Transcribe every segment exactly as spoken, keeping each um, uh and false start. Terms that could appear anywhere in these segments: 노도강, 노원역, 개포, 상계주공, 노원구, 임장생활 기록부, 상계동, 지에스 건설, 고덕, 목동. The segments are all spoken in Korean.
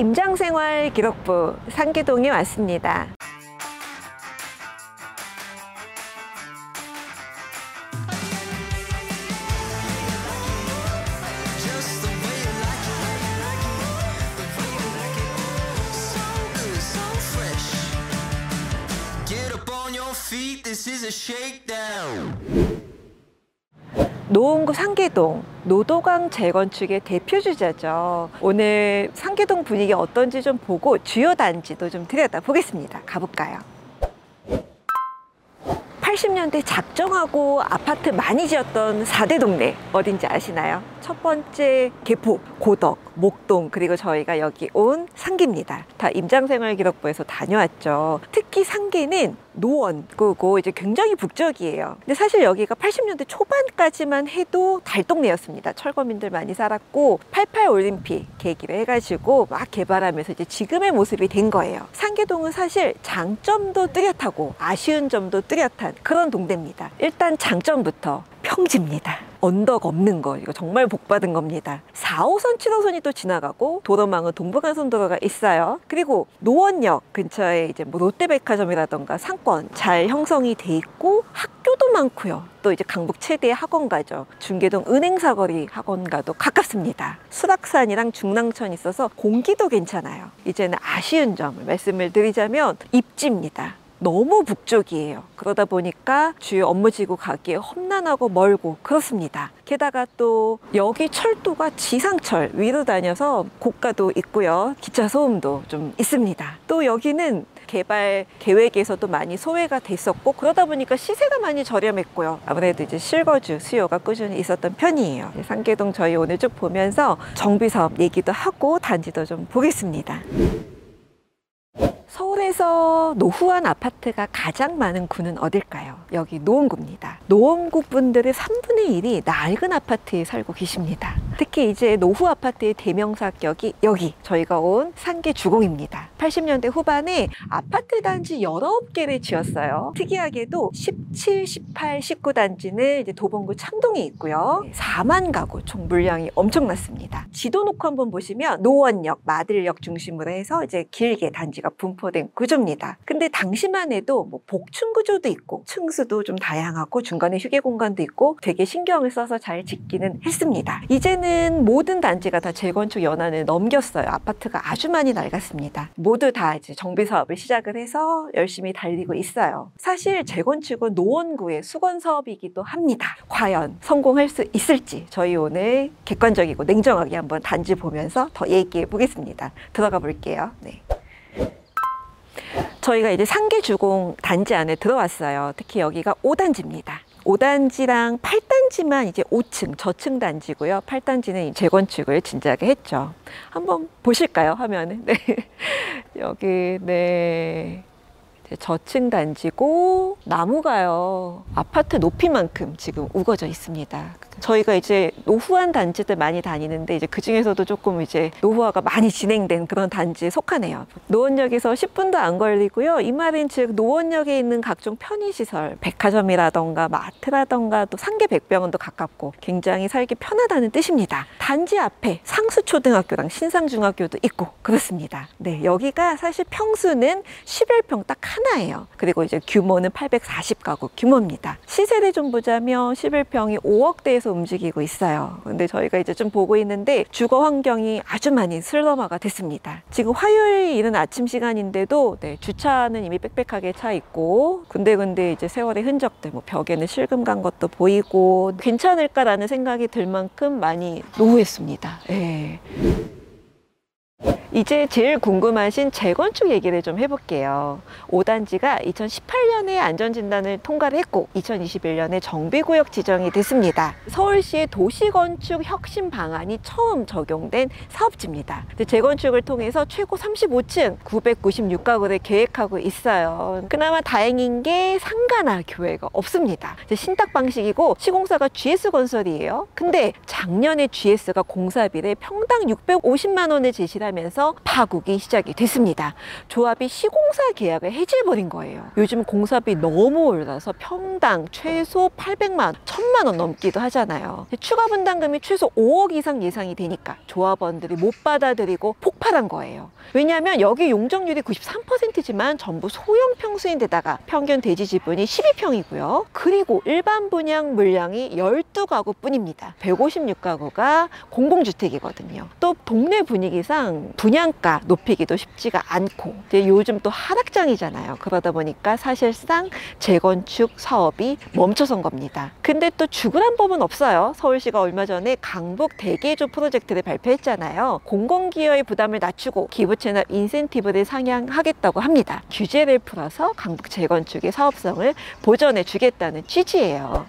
임장생활 기록부 상계동에 왔습니다. 노원구 상계동, 노도강 재건축의 대표주자죠. 오늘 상계동 분위기 어떤지 좀 보고 주요 단지도 좀 들여다보겠습니다. 가볼까요? 팔십 년대 작정하고 아파트 많이 지었던 사 대 동네 어딘지 아시나요? 첫 번째 개포, 고덕, 목동, 그리고 저희가 여기 온 상계입니다. 다 임장생활 기록부에서 다녀왔죠. 특히 상계는 노원구고 이제 굉장히 북적이에요. 근데 사실 여기가 팔십 년대 초반까지만 해도 달동네였습니다. 철거민들 많이 살았고 팔십팔 올림픽 계기로 해가지고 막 개발하면서 이제 지금의 모습이 된 거예요. 상계동은 사실 장점도 뚜렷하고 아쉬운 점도 뚜렷한 그런 동네입니다. 일단 장점부터 평지입니다. 언덕 없는 거, 이거 정말 복 받은 겁니다. 사 호선, 칠 호선이 또 지나가고 도로망은 동부간선도로가 있어요. 그리고 노원역 근처에 이제 뭐 롯데백화점이라던가 상권 잘 형성이 돼 있고 학교도 많고요. 또 이제 강북 최대의 학원가죠. 중계동 은행사거리 학원가도 가깝습니다. 수락산이랑 중랑천이 있어서 공기도 괜찮아요. 이제는 아쉬운 점을 말씀을 드리자면 입지입니다. 너무 북쪽이에요. 그러다 보니까 주요 업무지구 가기에 험난하고 멀고 그렇습니다. 게다가 또 여기 철도가 지상철 위로 다녀서 고가도 있고요. 기차 소음도 좀 있습니다. 또 여기는 개발 계획에서도 많이 소외가 됐었고 그러다 보니까 시세가 많이 저렴했고요. 아무래도 이제 실거주 수요가 꾸준히 있었던 편이에요. 상계동 저희 오늘 쭉 보면서 정비사업 얘기도 하고 단지도 좀 보겠습니다. 서울에서 노후한 아파트가 가장 많은 구는 어딜까요? 여기 노원구입니다. 노원구 분들의 삼분의 일이 낡은 아파트에 살고 계십니다. 특히 이제 노후 아파트의 대명사격이 여기 저희가 온 상계주공입니다. 팔십 년대 후반에 아파트 단지 열아홉 개를 지었어요. 특이하게도 십칠, 십팔, 십구 단지는 이제 도봉구 참동이 있고요. 사만 가구 총 물량이 엄청났습니다. 지도 놓고 한번 보시면 노원역, 마들역 중심으로 해서 이제 길게 단지가 분포된 구조입니다. 근데 당시만 해도 뭐 복층 구조도 있고 층수도 좀 다양하고 중간에 휴게 공간도 있고 되게 신경을 써서 잘 짓기는 했습니다. 이제는 모든 단지가 다 재건축 연한을 넘겼어요. 아파트가 아주 많이 낡았습니다. 모두 다 이제 정비 사업을 시작을 해서 열심히 달리고 있어요. 사실 재건축은 노원구의 수건 사업이기도 합니다. 과연 성공할 수 있을지 저희 오늘 객관적이고 냉정하게 한번 단지 보면서 더 얘기해 보겠습니다. 들어가 볼게요. 네. 저희가 이제 상계주공 단지 안에 들어왔어요. 특히 여기가 오 단지입니다. 오 단지랑 팔 단지만 이제 오 층 저층 단지고요. 팔 단지는 재건축을 진지하게 했죠. 한번 보실까요? 화면을. 네. 여기 네. 저층 단지고 나무가요. 아파트 높이만큼 지금 우거져 있습니다. 저희가 이제 노후한 단지들 많이 다니는데 이제 그 중에서도 조금 이제 노후화가 많이 진행된 그런 단지에 속하네요. 노원역에서 십 분도 안 걸리고요. 이 말은 즉 노원역에 있는 각종 편의시설, 백화점이라던가 마트라던가 또 상계백병원도 가깝고 굉장히 살기 편하다는 뜻입니다. 단지 앞에 상수초등학교랑 신상중학교도 있고 그렇습니다. 네, 여기가 사실 평수는 십일 평 딱 하나예요. 그리고 이제 규모는 팔백사십 가구 규모입니다. 시세를 좀 보자면 십일 평이 오억대에서 움직이고 있어요. 근데 저희가 이제 좀 보고 있는데 주거 환경이 아주 많이 슬럼화가 됐습니다. 지금 화요일 이른 아침 시간인데도 네, 주차는 이미 빽빽하게 차 있고 군데군데 이제 세월의 흔적들 뭐 벽에는 실금 간 것도 보이고 괜찮을까라는 생각이 들 만큼 많이 노후했습니다. 네. 이제 제일 궁금하신 재건축 얘기를 좀 해볼게요. 오 단지가 이천십팔 년에 안전진단을 통과를 했고 이천이십일 년에 정비구역 지정이 됐습니다. 서울시의 도시건축 혁신 방안이 처음 적용된 사업지입니다. 재건축을 통해서 최고 삼십오 층 구백구십육 가구를 계획하고 있어요. 그나마 다행인 게 상가나 교회가 없습니다. 신탁 방식이고 시공사가 지에스 건설이에요. 근데 작년에 지에스가 공사비를 평당 육백오십만 원을 제시하면서 해서 파국이 시작이 됐습니다. 조합이 시공사 계약을 해지해버린 거예요. 요즘 공사비 너무 올라서 평당 최소 팔백만 원, 천만 원 넘기도 하잖아요. 추가 분담금이 최소 오억 이상 예상이 되니까 조합원들이 못 받아들이고 폭발한 거예요. 왜냐하면 여기 용적률이 구십삼 퍼센트지만 전부 소형 평수인데다가 평균 대지 지분이 십이 평이고요. 그리고 일반 분양 물량이 열두 가구뿐입니다. 백오십육 가구가 공공주택이거든요. 또 동네 분위기상 분양가 높이기도 쉽지가 않고, 이제 요즘 또 하락장이잖아요. 그러다 보니까 사실상 재건축 사업이 멈춰선 겁니다. 근데 또 죽으란 법은 없어요. 서울시가 얼마 전에 강북 대개조 프로젝트를 발표했잖아요. 공공기여의 부담을 낮추고 기부채납 인센티브를 상향하겠다고 합니다. 규제를 풀어서 강북 재건축의 사업성을 보전해 주겠다는 취지예요.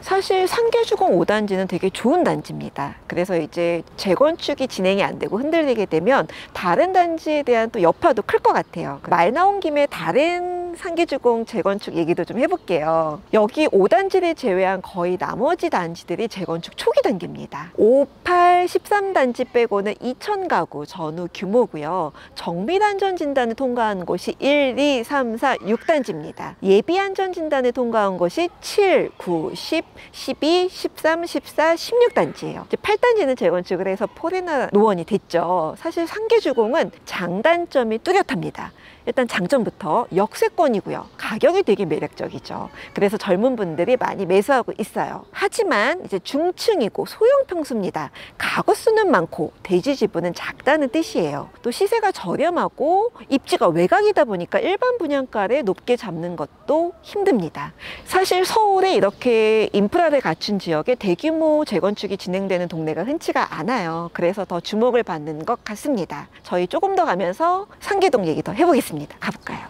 사실 상계주공 오 단지는 되게 좋은 단지입니다. 그래서 이제 재건축이 진행이 안 되고 흔들리게 되면 다른 단지에 대한 또 여파도 클 것 같아요. 말 나온 김에 다른 상계주공 재건축 얘기도 좀 해볼게요. 여기 오 단지를 제외한 거의 나머지 단지들이 재건축 초기 단계입니다. 오, 팔, 십삼 단지 빼고는 이천 가구 전후 규모고요. 정밀안전진단을 통과한 곳이 일, 이, 삼, 사, 육 단지입니다. 예비안전진단을 통과한 곳이 칠, 구, 십, 십이, 십삼, 십사, 십육 단지예요. 이제 팔 단지는 재건축을 해서 포레나 노원이 됐죠. 사실 상계주공은 장단점이 뚜렷합니다. 일단 장점부터 역세권이고요. 가격이 되게 매력적이죠. 그래서 젊은 분들이 많이 매수하고 있어요. 하지만 이제 중층이고 소형 평수입니다. 가구 수는 많고 대지 지분은 작다는 뜻이에요. 또 시세가 저렴하고 입지가 외곽이다 보니까 일반 분양가를 높게 잡는 것도 힘듭니다. 사실 서울에 이렇게 인프라를 갖춘 지역에 대규모 재건축이 진행되는 동네가 흔치가 않아요. 그래서 더 주목을 받는 것 같습니다. 저희 조금 더 가면서 상계동 얘기 더 해보겠습니다. 가볼까요?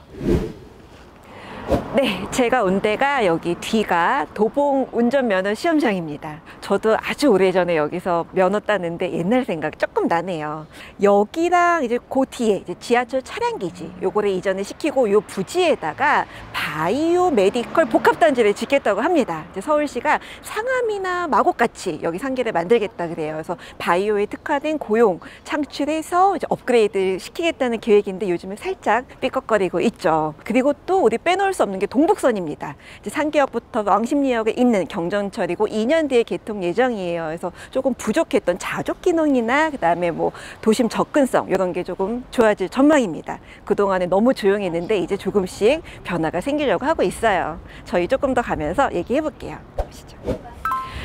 네, 제가 온 데가 여기 뒤가 도봉 운전면허 시험장입니다. 저도 아주 오래전에 여기서 면허 따는데 옛날 생각 조금 나네요. 여기랑 이제 그 뒤에 이제 지하철 차량기지 요거를 이전을 시키고 요 부지에다가 바이오 메디컬 복합단지를 짓겠다고 합니다. 이제 서울시가 상암이나 마곡같이 여기 상계를 만들겠다 그래요. 그래서 바이오에 특화된 고용 창출해서 이제 업그레이드 시키겠다는 계획인데 요즘에 살짝 삐걱거리고 있죠. 그리고 또 우리 빼놓을 수 없는 게 동북선입니다. 이제 상계역부터 왕십리역에 있는 경전철이고 이 년 뒤에 개통 예정이에요. 그래서 조금 부족했던 자족 기능이나 그다음에 뭐 도심 접근성 이런 게 조금 좋아질 전망입니다. 그동안에 너무 조용했는데 이제 조금씩 변화가 생기려고 하고 있어요. 저희 조금 더 가면서 얘기해 볼게요. 보시죠.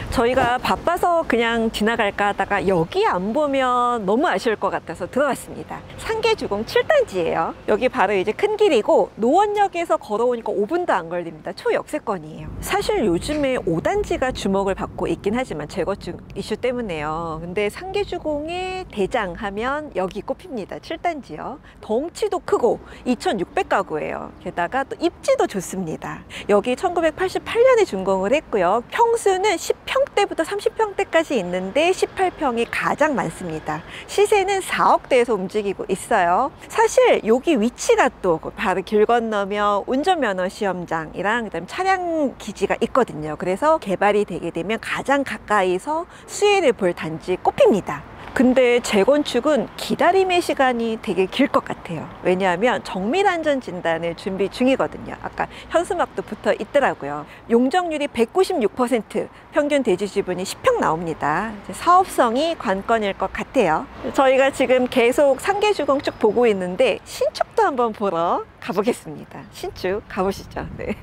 저희가 바빠서 그냥 지나갈까 하다가 여기 안 보면 너무 아쉬울 것 같아서 들어왔습니다. 상계주공 칠 단지예요. 여기 바로 이제 큰 길이고 노원역에서 걸어오니까 오 분도 안 걸립니다. 초역세권이에요. 사실 요즘에 오 단지가 주목을 받고 있긴 하지만 재건축 이슈 때문에요. 근데 상계주공의 대장 하면 여기 꼽힙니다. 칠 단지요. 덩치도 크고 이천육백 가구예요. 게다가 또 입지도 좋습니다. 여기 천구백팔십팔 년에 준공을 했고요. 평수는 십 평 평대부터 삼십 평대까지 있는데 십팔 평이 가장 많습니다. 시세는 사억대에서 움직이고 있어요. 사실 여기 위치가 또 바로 길 건너면 운전면허 시험장이랑 그다음 차량 기지가 있거든요. 그래서 개발이 되게 되면 가장 가까이서 수혜를 볼 단지 꼽힙니다. 근데 재건축은 기다림의 시간이 되게 길 것 같아요. 왜냐하면 정밀안전진단을 준비 중이거든요. 아까 현수막도 붙어 있더라고요. 용적률이 백구십육 퍼센트, 평균 대지 지분이 십 평 나옵니다. 사업성이 관건일 것 같아요. 저희가 지금 계속 상계주공 쭉 보고 있는데 신축도 한번 보러 가보겠습니다. 신축 가보시죠. 네.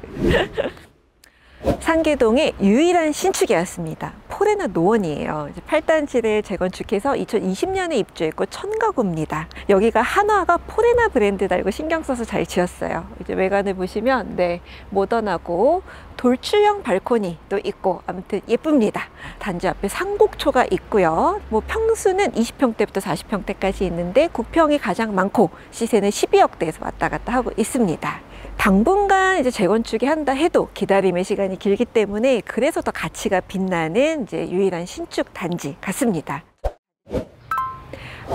상계동의 유일한 신축이었습니다. 포레나 노원이에요. 팔 단지를 재건축해서 이천이십 년에 입주했고 천 가구입니다. 여기가 한화가 포레나 브랜드 달고 신경 써서 잘 지었어요. 이제 외관을 보시면 네, 모던하고 돌출형 발코니도 있고 아무튼 예쁩니다. 단지 앞에 상곡초가 있고요. 뭐 평수는 이십 평대부터 사십 평대까지 있는데 구평이 가장 많고 시세는 십이억대에서 왔다 갔다 하고 있습니다. 당분간 이제 재건축이 한다 해도 기다림의 시간이 길기 때문에 그래서 더 가치가 빛나는 이제 유일한 신축 단지 같습니다.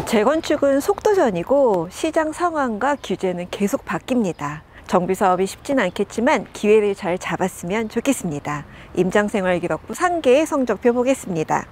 재건축은 속도전이고 시장 상황과 규제는 계속 바뀝니다. 정비 사업이 쉽진 않겠지만 기회를 잘 잡았으면 좋겠습니다. 임장생활기록부 상계의 성적표 보겠습니다.